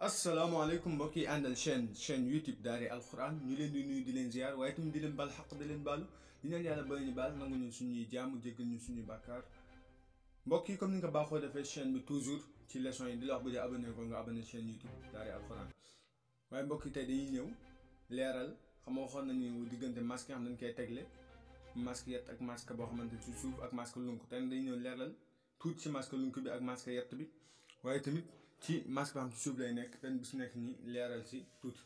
asalaamaaleykum mbokk yi àndal chaîne YouTube daari alquran ñu leen di nuyu di leen ziar waaye itam di leen bal xaq di leen balu di ñaan yàlla ba ñu baal nangu ñu suñuy jaamu jéggal ñu suñuy bàkkaar mbokk yi comme ni nga baaxoo defee chaîne bi toujours ci leçon yi di la wax bu dee abonné ko nga abonné chaîne YouTube daari alquran waaye mbokk yi tey dañuy ñëw leeral xam nga waxoon nañu diggante masque yi xam dañ koy tegle masque yett ak masque boo xamante ci suuf ak masque lunk tey dañuy ñëw leeral tuuti ci masque lunk bi ak masque yett bi waaye tamit ci masque ba xam ci suuf lay nekk benn bis nekk ni leeral si tuuti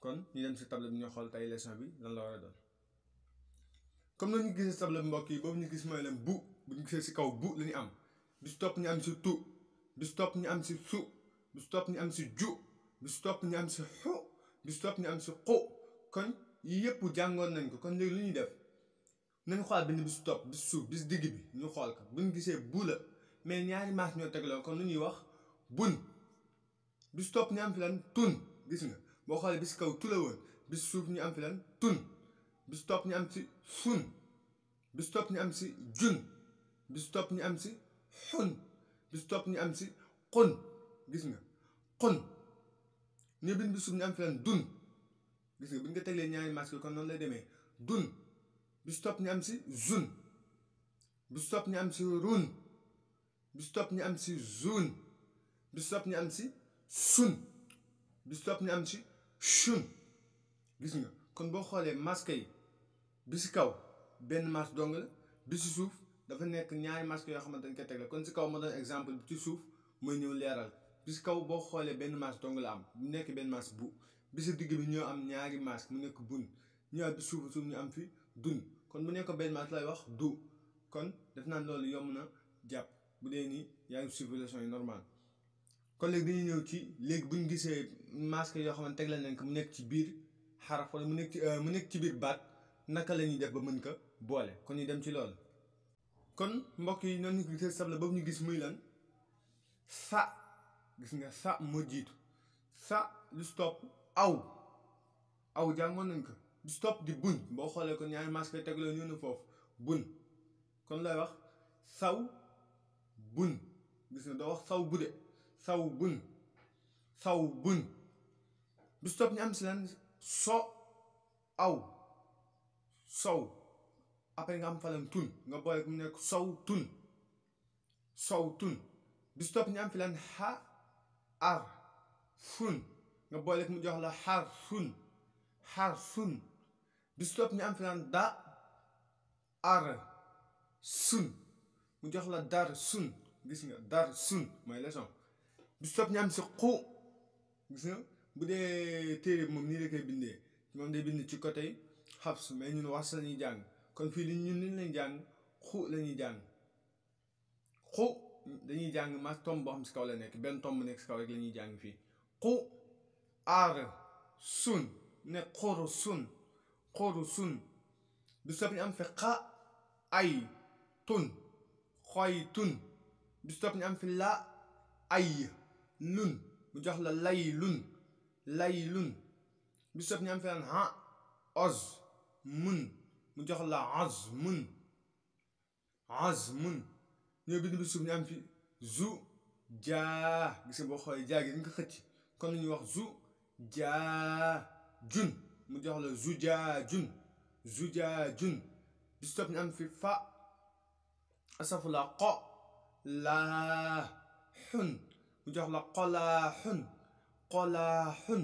kon ñu dem si table bi ñu xool tey leçon bi lan la war a doon comme nañu gisee si table bi mbokk yi boobu ñu gis mooy leen bu ñu gisee si kaw bu la ñu am bis topp ñu am si tu bis topp ñu am si su bis topp ñu am si ju bis topp ñu am si xu bis topp ñu am si xu kon yii yëpp jàngoon nañ ko kon léegi lu ñuy def nañ xool benn bis topp bis suuf bis digg bi ñu xool ko bu ñu gisee bu la mais ñaari masque ñoo tegloo kon lu ñuy wax bun bis topp ñu am fi lan tun gis nga boo xoolee bis kaw tu la woon bis suuf ñu am fi lan tun bis topp ñu am si sun bis topp ñu am si jun bis topp ñu am si xun bis topp ñu am si xun gis nga xun ñu bin bis suuf ñu am fi lan dun gis nga bu ñu ko teglee ñaari masque kon noonu lay demee dun bis topp ñu am si zun bis topp ñu am si run bis topp ñu am si zun bis topp ñu am si sun bis topp ñu am si shun gis nga kon boo xoolee masque yi bi si kaw benn masque dong la bi si suuf dafa nekk ñaari masque yoo xamante ne dañ koy tegle kon si kaw ma doon exemple bi ci suuf mooy ñëw leeral bi si kaw boo xoolee benn masque dong la am bu nekk benn masque bu bi si digg bi ñoo am ñaari masque mu nekk bun ñëwaat bi suuf ñu am fi dun kon bu nekk benn masque lay wax du kon def naan loolu yomb na jàpp bu dee nii yaa ngi civilisation yi normal kon léegi dañuy ñëw ci léegi bu ñu gisee masque yoo xamante tegle nañ ko mu nekk ci biir xaraf wala mu nekk ci biir baat naka la ñuy def ba mën ko boole kon ñu dem ci loolu. kon mbokk yi noonu ñu gisee sabla boobu ñu gis muy lan sa gis nga sa moo jiitu sa lu stop aw aw jàngoon nañ ko lu stop di bun boo xoolee ko ñaari masque yi tegloo ñëw na foofu bun kon lay wax saw. bun gis nga doo wax saw bu de saw bun saw bun bis topp ñu am si lan so aw sow après nga am falan tun nga boole mu nekk sow tun bis topp ñu am fi lan xa ar fun nga boole mu jox la xar fun bis topp ñu am fi lan da ar sun mu jox la dar sun gis nga dar sun mooy leçon bis topp ñu am si xu gis nga bu dee téere bi moom nii la koy bindee moom day bind ci côté xabs mais ñun wax la ñuy jàng kon fii ñun liñ lañ jàng xu la ñuy jàng xu dañuy jàng mas tomb boo xam si kaw la nekk benn tomb nekk si kaw rek la ñuy jàng fii xu aar sun ne xóoru sun bis topp ñu am fi xa ay tun xooy tun bis topp ñu am fi la ay lun mu jox la lay lun bis topp ñu am fi lan ha oz mun mu jox la az mun ñoo bind bis suuf ñu am fi zu jaa gis nga boo xoolee jaa gi ñu ko xëcc kon ñu wax zu jaa jun mu jox la zu jaa jun bis topp ñu am fi fa asafu la qo laa xun mu jox la qolaa xun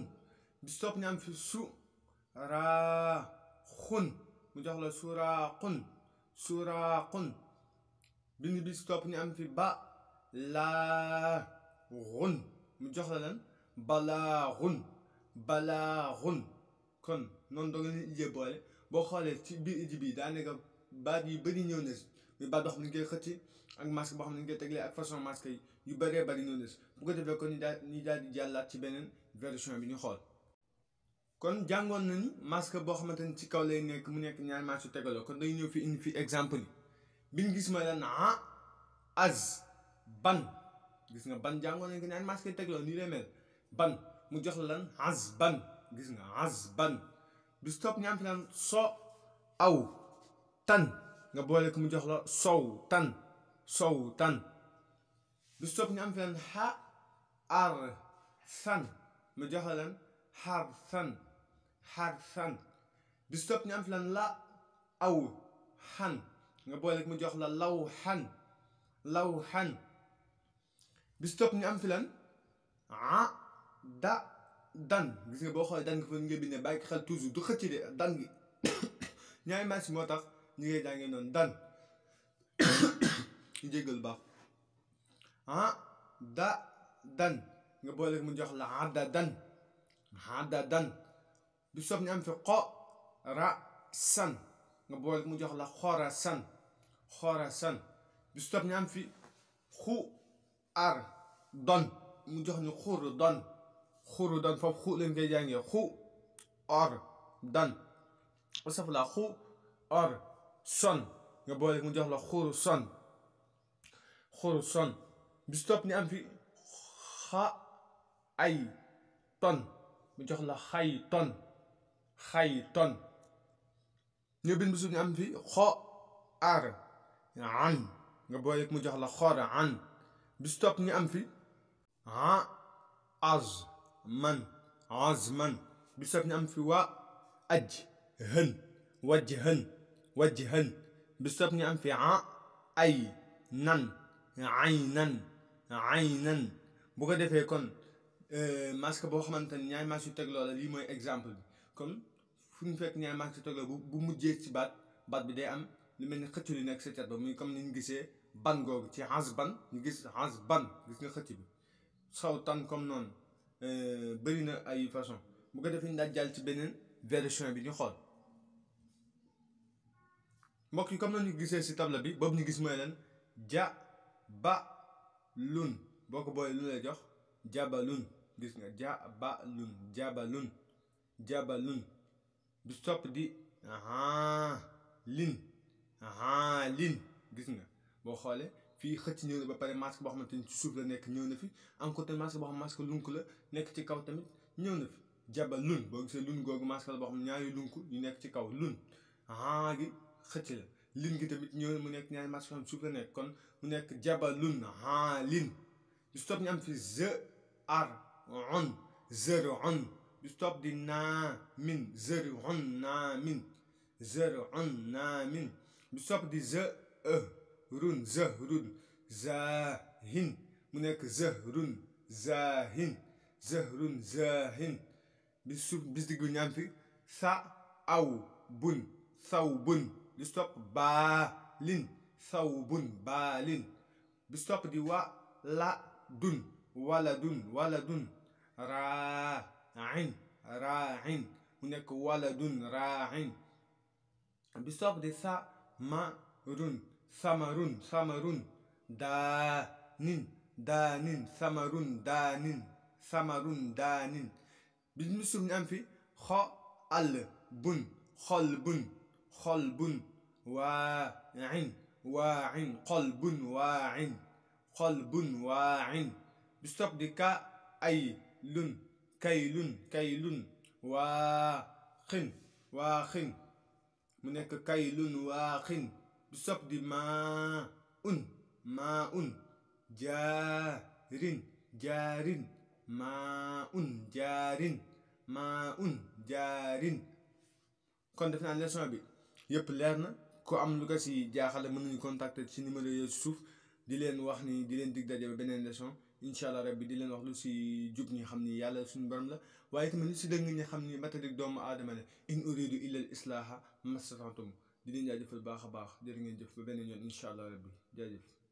bis topp ñu am fi su raa xun mu jox la suuraa xun bind bis topp ñu am fi ba laa xun mu jox la lan balaa xun kon noonu doo ngeen ijee boole boo xoolee ci biir iji bi daa nekk baat yi bëri ñëw na si mais baat boo xam ne ñu koy xëcc ak masque boo xam ne ñu koy teglee ak façon masque yi yu bëree bëri ñoo des bu ko defee kon ñu daal di jàllaat ci beneen version bi ñu xool. kon jàngoon nañu masque boo xamante ni ci kaw lay nekk mu nekk ñaari masque yu tegaloo kon dañu ñëw fi indi fi exemple yi bi ñu gis mooy lan ah az ban gis nga ban jàngoon nañu ko ñaari masque yu tegaloo nii lay mel ban mu jox la lan az ban gis nga az ban du stop ñu am fi lan so aw tan. nga boole ko mu jox la sow tan bis topp ñu am fi lan xa ar ثن مجهلا حرثا حرثا بالسبب نعرف لا أو حن نقول لك مجهلا لو حن لو حن بالسبب نعرف لن ع د دن جزء بآخر دن كفن جبنا بايك خل توزو دخلت لي دن نعم ما اسمه تق نيجي دن دن نيجي قلبه ع د دن نقول لك مجهول عددا عددا بالسبب نعم في قاء رأسا نقول لك مجهول خرسا خرسا بالسبب نعم في خو أر دن مجهول خوردن خوردن فخو لين جايين خو أر دن وصف لا خو أر سن نقول لك مجهول خورسن خورسن بالسبب نعم في خ أي طن مجهول خي طن خي طن نبين بس نعم في خار عن نبويك مجهول خار عن بستوب نعم في ع عز من عز من بستوب نعم في و أج هن وجهن وجهن بستوب نعم في ع أي نن عينا عينا بقدر فيكون maska bo xamanteni ñaay max yu teglo la li moy exemple bi comme fuñu fekk ñaay max yu teglo bu mujjé ci bat bat bi day am lu melni xëccu li nek sa ciat ba muy comme niñ gisé ban gogu ci hasban ñu gis hasban gis nga xëccu bi sawtan comme non bari na ay façon bu ko defé ñu da jall ci benen version bi ñu xol mbokk yi comme non ñu gisé ci table bi bob ñu gis moy lan ja ba lun boko boy lu lay jox jabalun gis nga jabalun jabalun jabalun bis topp di aha lin gis nga boo xoolee fii xëcc ñëw na ba pare masque boo xamante ni ci suuf la nekk ñëw na fi am côté masque boo xam masque lunk la nekk ci kaw tamit ñëw na fi jabalun boo gisee lun googu masque la boo xam ñaari lunk yu nekk ci kaw lun aha gi xëcc la lin gi tamit ñëw na mu nekk ñaari masque xam suuf la nekk kon mu nekk jabalun aha lin bis topp ñu am fi ze ar'un zer'un bis topp di naamin zer'un naamin zer'un naamin bis topp di zehrun zehrun zahin mu nekk zehrun zahin zehrun zahin bis suuf bis diggu ñu am fi thawbun thawbun bis topp baalin thawbun baalin bis topp di waladun waladun waladun ra'in ra'in هناك ولد راعٍ بسبب دي ثمرٌ ثمرٌ ثمرٌ دانٍ دانٍ ثمرٌ دانٍ ثمرٌ دانٍ بالنسبة للأنف خلبٌ خلبٌ خلبٌ واعٍ واعٍ قلبٌ واعٍ قلبٌ واعٍ بستوب دي كايلون كايلون كايلون واخن واخن منك كايلون واخن بستوب دي ماء ماء جارين جارين ماء جارين ماء جارين كون دفنا ليسون بي ييب ليرنا كو ام لوكا سي جاخال منو كونتاكتي سي نيميرو يوسف دي لين واخني دي لين ديك داجي بنين ليسون incha allah rabbi di leen wax lu si jub ñi xam ni yàlla suñu borom la waaye tamit lu si dëng ñi xam ni matadik doomu aadama la in uridu illa al islaha mastatantum di leen jaajëfal baax a baax jërë ngeen jëf ba benn yoon incha allah rabbi jaajëf